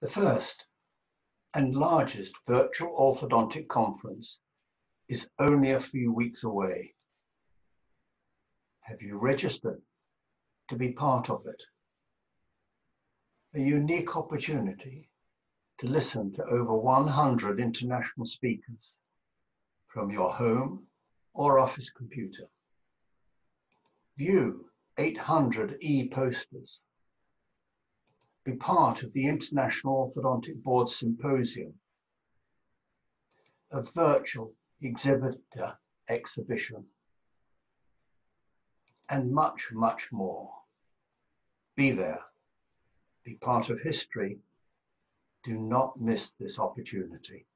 the first and largest virtual orthodontic conference is only a few weeks away. Have you registered to be part of it? A unique opportunity to listen to over 100 international speakers from your home or office computer. View 800 e-posters. Be part of the International Orthodontic Board Symposium, a virtual exhibitor exhibition, and much, much more. Be there, be part of history. Do not miss this opportunity.